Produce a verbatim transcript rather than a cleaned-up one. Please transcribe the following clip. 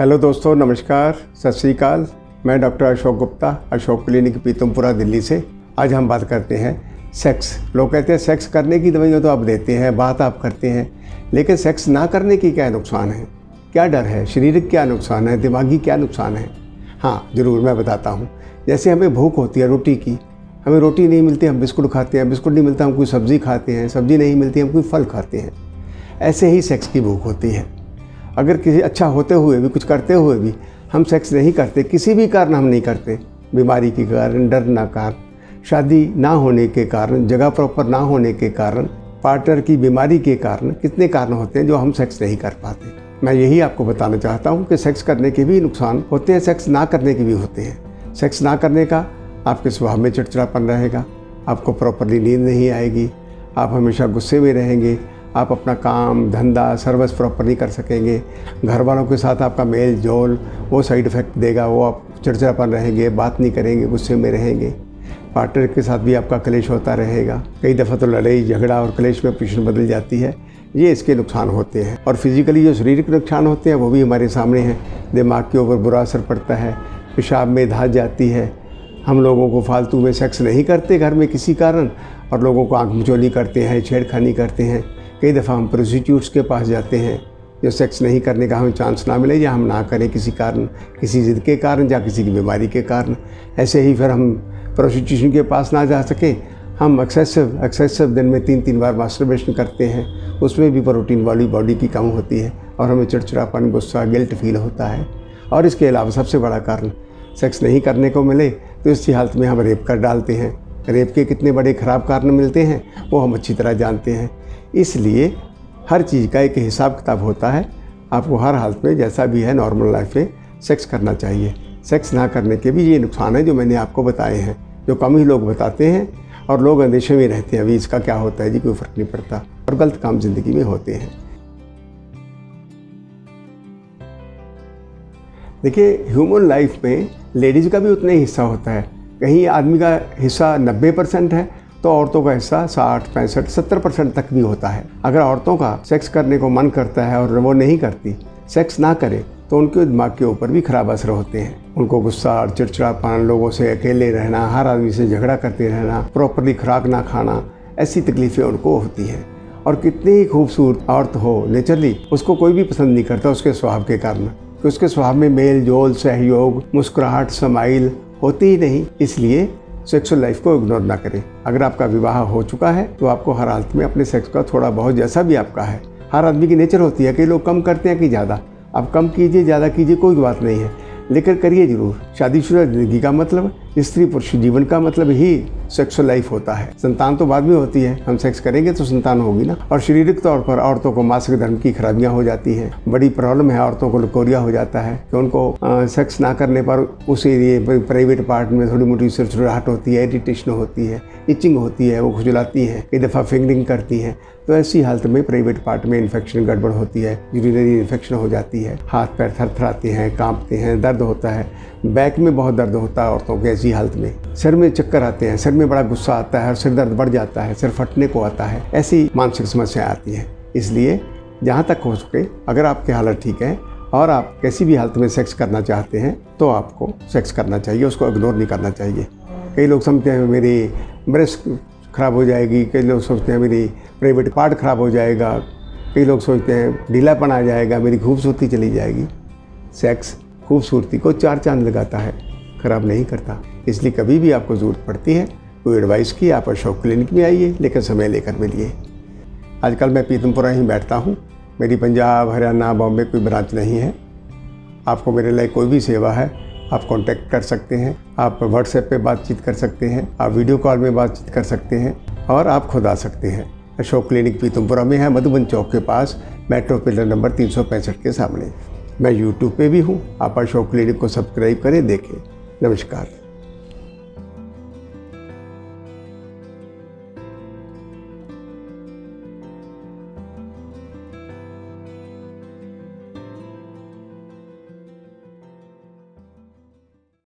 Hello दोस्तों, नमस्कार, सत श्री अकाल। मैं डॉक्टर अशोक गुप्ता, अशोक क्लिनिक पीतमपुरा, दिल्ली से। आज हम बात करते हैं सेक्स। लोग कहते हैं सेक्स करने की दवाइयाँ तो आप देते हैं, बात आप करते हैं, लेकिन सेक्स ना करने की क्या नुकसान है, क्या डर है, शारीरिक क्या नुकसान है, दिमागी क्या नुकसान है। हाँ ज़रूर, मैं बताता हूँ। जैसे हमें भूख होती है रोटी की, हमें रोटी नहीं मिलती हम बिस्कुट खाते हैं, बिस्कुट नहीं मिलता हम कोई सब्ज़ी खाते हैं, सब्ज़ी नहीं मिलती हम कोई फल खाते हैं। ऐसे ही सेक्स की भूख होती है। अगर किसी अच्छा होते हुए भी, कुछ करते हुए भी हम सेक्स नहीं करते, किसी भी कारण हम नहीं करते, बीमारी के कारण, डर ना कारण, शादी ना होने के कारण, जगह प्रॉपर ना होने के कारण, पार्टनर की बीमारी के कारण, कितने कारण होते हैं जो हम सेक्स नहीं कर पाते। मैं यही आपको बताना चाहता हूँ कि सेक्स करने के भी नुकसान होते हैं, सेक्स ना करने के भी होते हैं। सेक्स ना करने का आपके स्वभाव में चिड़चिड़ापन रहेगा, आपको प्रॉपरली नींद नहीं आएगी, आप हमेशा गुस्से में रहेंगे, आप अपना काम धंधा सर्विस प्रॉपर नहीं कर सकेंगे, घर वालों के साथ आपका मेल जोल वो साइड इफ़ेक्ट देगा, वो आप चिड़चिड़ापन रहेंगे, बात नहीं करेंगे, गुस्से में रहेंगे। पार्टनर के साथ भी आपका क्लेश होता रहेगा, कई दफ़ा तो लड़ाई झगड़ा और क्लेश में पोजीशन बदल जाती है। ये इसके नुकसान होते हैं। और फिज़िकली जो शारीरिक नुकसान होते हैं वो भी हमारे सामने हैं। दिमाग के ऊपर बुरा असर पड़ता है, पेशाब में धात जाती है, हम लोगों को फालतू में सेक्स नहीं करते घर में किसी कारण, और लोगों को आँख मचोली करते हैं, छेड़खानी करते हैं। कई दफ़ा हम प्रोस्टिट्यूट्स के पास जाते हैं जो सेक्स नहीं करने का हमें चांस ना मिले, या हम ना करें किसी कारण, किसी ज़िद के कारण, या किसी की बीमारी के कारण। ऐसे ही फिर हम प्रोस्टिट्यूशन के पास ना जा सकें, हम एक्सेसिव एक्सेसिव दिन में तीन तीन बार मास्टरबेशन करते हैं, उसमें भी प्रोटीन वाली बॉडी की कम होती है और हमें चिड़चिड़ापन, गुस्सा, गिल्ट फील होता है। और इसके अलावा सबसे बड़ा कारण, सेक्स नहीं करने को मिले तो इसी हालत में हम रेप कर डालते हैं। रेप के कितने बड़े ख़राब कारण मिलते हैं वो हम अच्छी तरह जानते हैं। इसलिए हर चीज़ का एक हिसाब किताब होता है। आपको हर हालत में, जैसा भी है नॉर्मल लाइफ में, सेक्स करना चाहिए। सेक्स ना करने के भी ये नुकसान है जो मैंने आपको बताए हैं, जो कम ही लोग बताते हैं और लोग अंदेशे में रहते हैं, अभी इसका क्या होता है जी, कोई फ़र्क नहीं पड़ता, और गलत काम ज़िंदगी में होते हैं। देखिए, ह्यूमन लाइफ में लेडीज़ का भी उतना ही हिस्सा होता है। कहीं आदमी का हिस्सा नब्बे परसेंट है तो औरतों का हिस्सा साठ पैंसठ सत्तर परसेंट तक भी होता है। अगर औरतों का सेक्स करने को मन करता है और वो नहीं करती, सेक्स ना करे, तो उनके दिमाग के ऊपर भी खराब असर होते हैं। उनको गुस्सा और चिड़चिड़ापन, लोगों से अकेले रहना, हर आदमी से झगड़ा करते रहना, प्रॉपरली खुराक ना खाना, ऐसी तकलीफ़ें उनको होती हैं। और कितनी ही खूबसूरत औरत हो नेचुरली, उसको कोई भी पसंद नहीं करता उसके स्वभाव के कारण, कि उसके स्वभाव में मेल जोल, सहयोग, मुस्कुराहट, समाइल होती ही नहीं। इसलिए सेक्सुअल लाइफ को इग्नोर ना करें। अगर आपका विवाह हो चुका है तो आपको हर हालत में अपने सेक्स का थोड़ा बहुत, जैसा भी आपका है, हर आदमी की नेचर होती है, कई लोग कम करते हैं, कि ज़्यादा। आप कम कीजिए, ज़्यादा कीजिए, कोई बात नहीं है, लेकिन करिए ज़रूर। शादीशुदा ज़िंदगी का मतलब, स्त्री पुरुष जीवन का मतलब ही सेक्सुअल लाइफ होता है। संतान तो बाद में होती है, हम सेक्स करेंगे तो संतान होगी ना। और शारीरिक तौर पर औरतों को मासिक धर्म की खराबियाँ हो जाती हैं, बड़ी प्रॉब्लम है औरतों को, ल्यूकोरिया हो जाता है, कि उनको आ, सेक्स ना करने पर उस एरिए प्राइवेट पार्ट में थोड़ी मोटी चिड़चिड़ाहट होती है, इरिटेशन होती है, इचिंग होती है, वो खुजलाती है, कई दफ़ा फिंगरिंग करती हैं। तो ऐसी हालत में प्राइवेट पार्ट में इन्फेक्शन, गड़बड़ होती है, यूरिनरी इन्फेक्शन हो जाती है, हाथ पैर थरथराते हैं, काँपते हैं, दर्द होता है, बैक में बहुत दर्द होता है औरतों के ऐसी हालत में, सिर में चक्कर आते हैं, सिर में बड़ा गुस्सा आता है और सिर दर्द बढ़ जाता है, सिर फटने को आता है, ऐसी मानसिक समस्याएं आती हैं। इसलिए जहाँ तक हो सके, अगर आपकी हालत ठीक है और आप किसी भी हालत में सेक्स करना चाहते हैं तो आपको सेक्स करना चाहिए, उसको इग्नोर नहीं करना चाहिए। कई लोग समझते हैं मेरी ब्रेस्ट खराब हो जाएगी, कई लोग सोचते हैं मेरी प्राइवेट पार्ट खराब हो जाएगा, कई लोग सोचते हैं ढीलापन आ जाएगा, मेरी खूबसूरती चली जाएगी। सेक्स खूबसूरती को चार चांद लगाता है, ख़राब नहीं करता। इसलिए कभी भी आपको ज़रूरत पड़ती है कोई एडवाइस की, आप अशोक क्लिनिक में आइए, लेकिन समय लेकर मिलिए। आजकल मैं पीतमपुरा ही बैठता हूँ, मेरी पंजाब, हरियाणा, बॉम्बे कोई ब्रांच नहीं है। आपको मेरे लिए कोई भी सेवा है आप कांटेक्ट कर सकते हैं, आप व्हाट्सएप पे बातचीत कर सकते हैं, आप वीडियो कॉल में बातचीत कर सकते हैं, और आप खुद आ सकते हैं। अशोक क्लिनिक पीतमपुरा में है, मधुबन चौक के पास, मेट्रो पिलर नंबर तीन सौ पैंसठ के सामने। मैं यूट्यूब पे भी हूँ, आप अशोक क्लिनिक को सब्सक्राइब करें, देखें। नमस्कार।